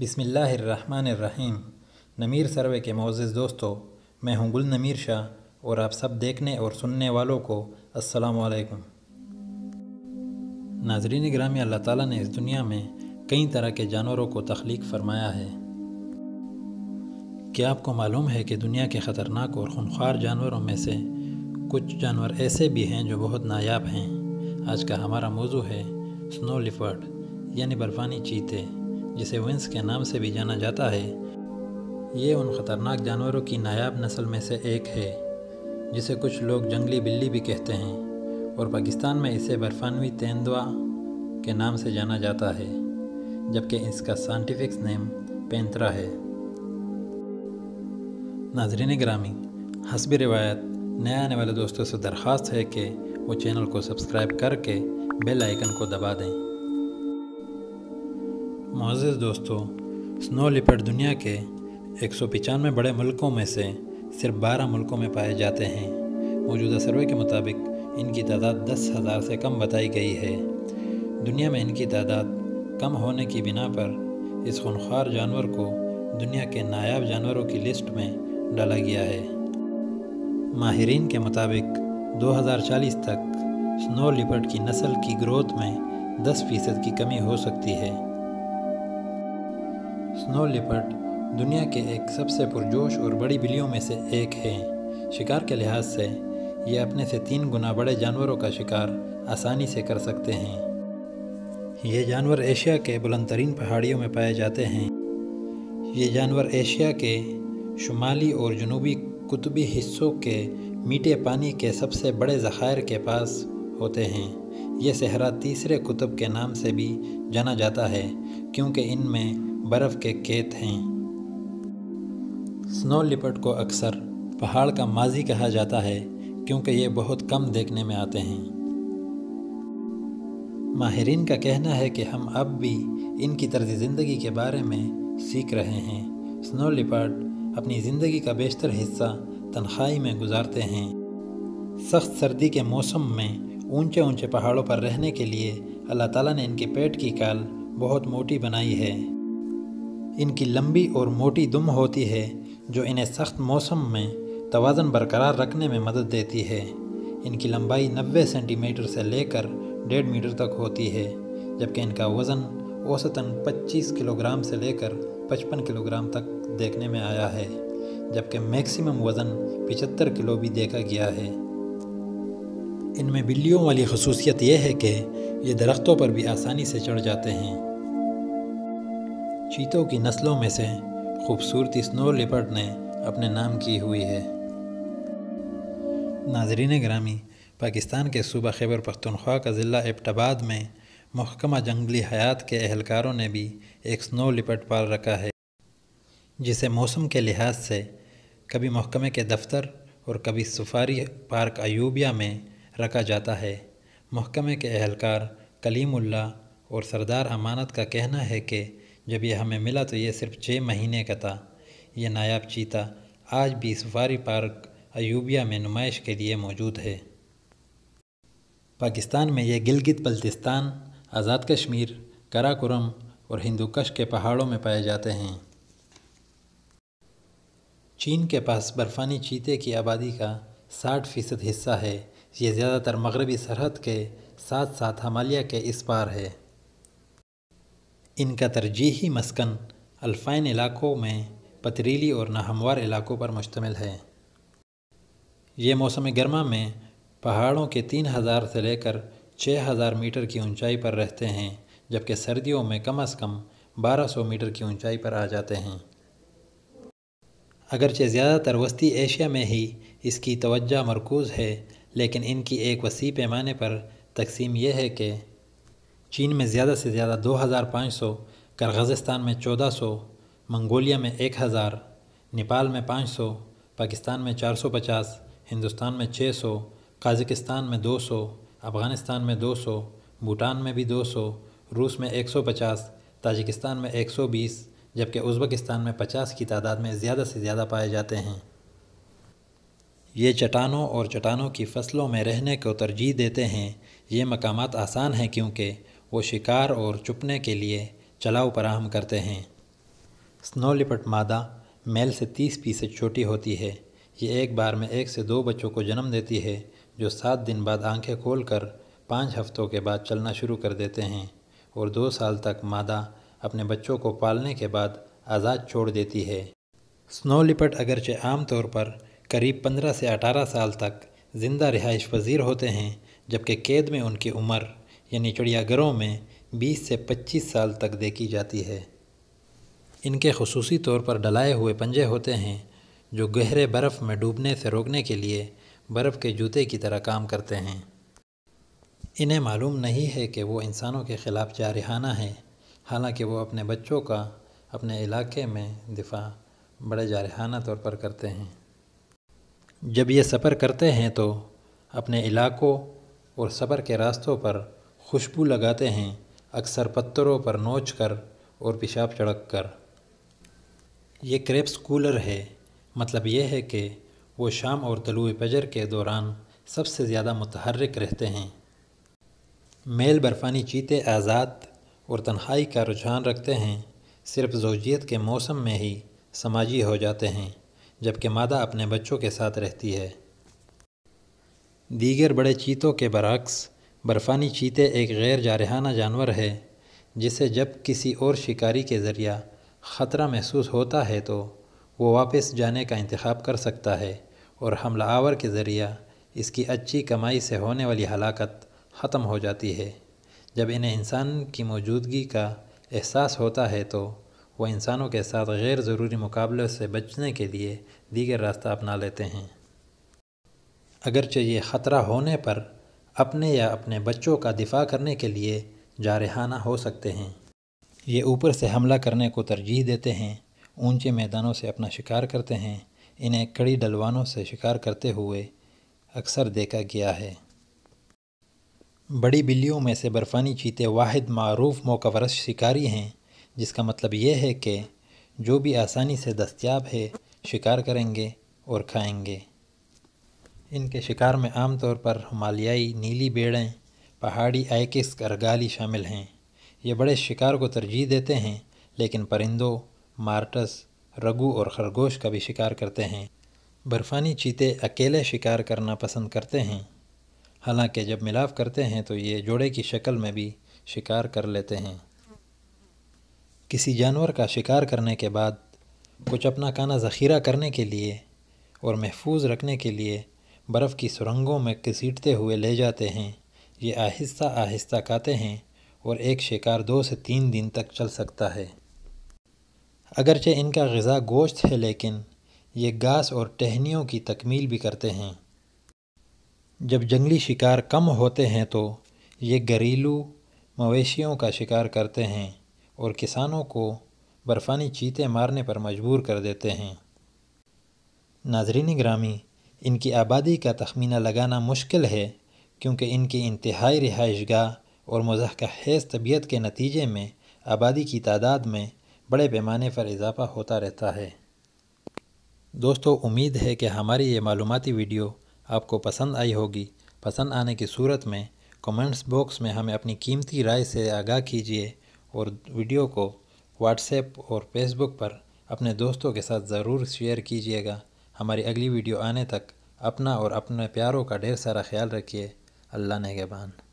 बिस्मिल्लाहिर्रहमानिर्रहीम। नमीर सर्वे के मोअज़्ज़िज़ दोस्तों, मैं हूँ गुल नमीर शाह और आप सब देखने और सुनने वालों को अस्सलाम वालेकुम। नाज़रीन गिरामी, अल्लाह ताला ने इस दुनिया में कई तरह के जानवरों को तख्लीक फ़रमाया है। क्या आपको मालूम है कि दुनिया के ख़तरनाक और खूनख्वार जानवरों में से कुछ जानवर ऐसे भी हैं जो बहुत नायाब हैं। आज का हमारा मौजू है स्नो लिपर्ड यानी बर्फ़ानी चीते, जिसे विंस के नाम से भी जाना जाता है। ये उन ख़तरनाक जानवरों की नायाब नस्ल में से एक है जिसे कुछ लोग जंगली बिल्ली भी कहते हैं और पाकिस्तान में इसे बर्फ़ानवी तेंदुआ के नाम से जाना जाता है, जबकि इसका साइंटिफिक नेम पैंथेरा है। नाज़रीन ग्रामी, हस्ब रिवायत नए आने वाले दोस्तों से दरख्वास्त है कि वो चैनल को सब्सक्राइब करके बेल आइकन को दबा दें। मुअज़्ज़िज़ दोस्तों, स्नो लिपर्ड दुनिया के 195 बड़े मुल्कों में से सिर्फ 12 मुल्कों में पाए जाते हैं। मौजूदा सर्वे के मुताबिक इनकी तादाद 10,000 से कम बताई गई है। दुनिया में इनकी तादाद कम होने की बिना पर इस खूनख्वार जानवर को दुनिया के नायाब जानवरों की लिस्ट में डाला गया है। माहिरीन के मुताबिक 2040 तक स्नो लिपर्ड की नस्ल की ग्रोथ में 10% की कमी हो सकती है। स्नो लिपर्ड दुनिया के एक सबसे पुरजोश और बड़ी बिल्लियों में से एक है। शिकार के लिहाज से ये अपने से 3 गुना बड़े जानवरों का शिकार आसानी से कर सकते हैं। ये जानवर एशिया के बुलंद तरीन पहाड़ियों में पाए जाते हैं। ये जानवर एशिया के शुमाली और जनूबी कुतबी हिस्सों के मीठे पानी के सबसे बड़े ज़खायर के पास होते हैं। ये सहरा तीसरे कुतब के नाम से भी जाना जाता है क्योंकि इनमें बर्फ़ के खेत हैं। स्नो लिपर्ड को अक्सर पहाड़ का माजी कहा जाता है क्योंकि ये बहुत कम देखने में आते हैं। माहिरीन का कहना है कि हम अब भी इनकी तर्ज ज़िंदगी के बारे में सीख रहे हैं। स्नो लिपर्ड अपनी ज़िंदगी का बेशतर हिस्सा तन्हाई में गुजारते हैं। सख्त सर्दी के मौसम में ऊंचे ऊंचे पहाड़ों पर रहने के लिए अल्लाह ताला ने इनके पेट की खाल बहुत मोटी बनाई है। इनकी लंबी और मोटी दुम होती है जो इन्हें सख्त मौसम में तवाज़न बरकरार रखने में मदद देती है। इनकी लंबाई 90 सेंटीमीटर से लेकर 1.5 मीटर तक होती है, जबकि इनका वज़न औसतन 25 किलोग्राम से लेकर 55 किलोग्राम तक देखने में आया है, जबकि मैक्सिमम वज़न 75 किलो भी देखा गया है। इनमें बिल्लियों वाली खसूसियत यह है कि ये दरख्तों पर भी आसानी से चढ़ जाते हैं। चीतों की नस्लों में से खूबसूरती स्नो लिपर्ड ने अपने नाम की हुई है। नाज़रीन ग्रामी, पाकिस्तान के सूबा खैबर पख्तूनख्वा का ज़िला एबटाबाद में महकमा जंगली हयात के एहलकारों ने भी एक स्नो लिपर्ड पाल रखा है, जिसे मौसम के लिहाज से कभी महकमे के दफ्तर और कभी सफारी पार्क अयूबिया में रखा जाता है। महकमे के एहलकार कलीमुल्ला और सरदार अमानत का कहना है कि जब यह हमें मिला तो यह सिर्फ 6 महीने का था। यह नायाब चीता आज भी सफारी पार्क अयूबिया में नुमाइश के लिए मौजूद है। पाकिस्तान में यह गिलगित बल्तिस्तान, आज़ाद कश्मीर, कराकोरम और हिंदुकश के पहाड़ों में पाए जाते हैं। चीन के पास बर्फ़ानी चीते की आबादी का 60% हिस्सा है। ये ज़्यादातर मगरबी सरहद के साथ साथ हिमालय के इस पार है। इनका तरजीही मस्कन अल्फाइन इलाक़ों में पथरीली और नाहमवार इलाक़ों पर मुश्तमिल है। ये मौसम गर्मा में पहाड़ों के 3,000 से लेकर 6,000 मीटर की ऊंचाई पर रहते हैं, जबकि सर्दियों में कम अज़ कम 1,200 मीटर की ऊंचाई पर आ जाते हैं। अगरचे ज़्यादातर वस्ती एशिया में ही इसकी तवज्जा मरकूज़ है, लेकिन इनकी एक वसी पैमाने पर तकसीम यह है कि चीन में ज़्यादा से ज़्यादा 2,500, कर्गज़स्तान में 1,400, मंगोलिया में 1,000, नेपाल में 500, पाकिस्तान में 450, हिंदुस्तान में 600, कज़ाकिस्तान में 200, अफ़ग़ानिस्तान में 200, भूटान में भी 200, रूस में 150, ताजिकिस्तान में 120, जबकि उज़्बेकिस्तान में 50 की तादाद में ज़्यादा से ज़्यादा पाए जाते हैं। ये चट्टानों और चट्टानों की फसलों में रहने को तरजीह देते हैं। ये मकामात आसान हैं क्योंकि वो शिकार और छुपने के लिए चलाव फराहम करते हैं। स्नो लिपर्ड मादा मेल से 30 फीसद छोटी होती है। ये एक बार में 1 से 2 बच्चों को जन्म देती है जो 7 दिन बाद आंखें खोलकर 5 हफ्तों के बाद चलना शुरू कर देते हैं और 2 साल तक मादा अपने बच्चों को पालने के बाद आज़ाद छोड़ देती है। स्नो लिपर्ड अगरचे आमतौर पर करीब 15 से 18 साल तक ज़िंदा रिहाइश पजीर होते हैं, जबकि कैद में उनकी उम्र यानी चिड़ियाघरों में 20 से 25 साल तक देखी जाती है। इनके खुसूसी तौर पर डलाए हुए पंजे होते हैं जो गहरे बर्फ़ में डूबने से रोकने के लिए बर्फ़ के जूते की तरह काम करते हैं। इन्हें मालूम नहीं है कि वो इंसानों के ख़िलाफ़ जारहाना है, हालांकि वो अपने बच्चों का अपने इलाके में दिफा बड़े जारहाना तौर पर करते हैं। जब ये सफ़र करते हैं तो अपने इलाकों और सफ़र के रास्तों पर खुशबू लगाते हैं, अक्सर पत्थरों पर नोच कर और पेशाब चढ़क कर। ये क्रेप्स कूलर है, मतलब यह है कि वो शाम और तलुए फजर के दौरान सबसे ज़्यादा मुतहर्रिक रहते हैं। मेल बर्फ़ानी चीते आज़ाद और तन्हाई का रुझान रखते हैं, सिर्फ ज़ौजियत के मौसम में ही समाजी हो जाते हैं, जबकि मादा अपने बच्चों के साथ रहती है। दीगर बड़े चीतों के बरअक्स बर्फ़ानी चीते एक गैर जारहाना जानवर है जिसे जब किसी और शिकारी के ज़रिया ख़तरा महसूस होता है तो वो वापस जाने का इंतखाब कर सकता है और हमला आवर के ज़रिया इसकी अच्छी कमाई से होने वाली हलाकत ख़त्म हो जाती है। जब इन्हें इंसान की मौजूदगी का एहसास होता है तो वह इंसानों के साथ गैर ज़रूरी मुकाबले से बचने के लिए दीगर रास्ता अपना लेते हैं। अगरचे ये ख़तरा होने पर अपने या अपने बच्चों का दिफा करने के लिए जारहाना हो सकते हैं। ये ऊपर से हमला करने को तरजीह देते हैं, ऊंचे मैदानों से अपना शिकार करते हैं। इन्हें कड़ी डलवानों से शिकार करते हुए अक्सर देखा गया है। बड़ी बिल्लियों में से बर्फ़ानी चीते वाहिद मारूफ मौकावरस शिकारी हैं, जिसका मतलब यह है कि जो भी आसानी से दस्तयाब है शिकार करेंगे और खाएंगे। इनके शिकार में आमतौर पर हिमालयाई नीली बेड़ें, पहाड़ी आइकिस, अरगाली शामिल हैं। ये बड़े शिकार को तरजीह देते हैं, लेकिन परिंदों, मार्टस, रगू और खरगोश का भी शिकार करते हैं। बर्फ़ानी चीते अकेले शिकार करना पसंद करते हैं, हालांकि जब मिलाप करते हैं तो ये जोड़े की शक्ल में भी शिकार कर लेते हैं। किसी जानवर का शिकार करने के बाद कुछ अपना खाना ज़ख़ीरा करने के लिए और महफूज रखने के लिए बर्फ़ की सुरंगों में घसीटते हुए ले जाते हैं। ये आहिस्ता आहिस्ता खाते हैं और एक शिकार 2 से 3 दिन तक चल सकता है। अगरचे इनका ग़िज़ा गोश्त है, लेकिन ये घास और टहनियों की तकमील भी करते हैं। जब जंगली शिकार कम होते हैं तो ये घरेलू मवेशियों का शिकार करते हैं और किसानों को बर्फ़ानी चीते मारने पर मजबूर कर देते हैं। नाज़रीन ग्रामी, इनकी आबादी का तखमीना लगाना मुश्किल है क्योंकि इनकी इंतहाई रिहाइशगाह और मज़ाहका हेज़ तबीयत के नतीजे में आबादी की तादाद में बड़े पैमाने पर इजाफ़ा होता रहता है। दोस्तों, उम्मीद है कि हमारी ये मालूमाती वीडियो आपको पसंद आई होगी। पसंद आने की सूरत में कमेंट्स बॉक्स में हमें अपनी कीमती राय से आगाह कीजिए और वीडियो को व्हाट्सएप और फेसबुक पर अपने दोस्तों के साथ ज़रूर शेयर कीजिएगा। हमारी अगली वीडियो आने तक अपना और अपने प्यारों का ढेर सारा ख्याल रखिए। अल्लाह नेगेबान।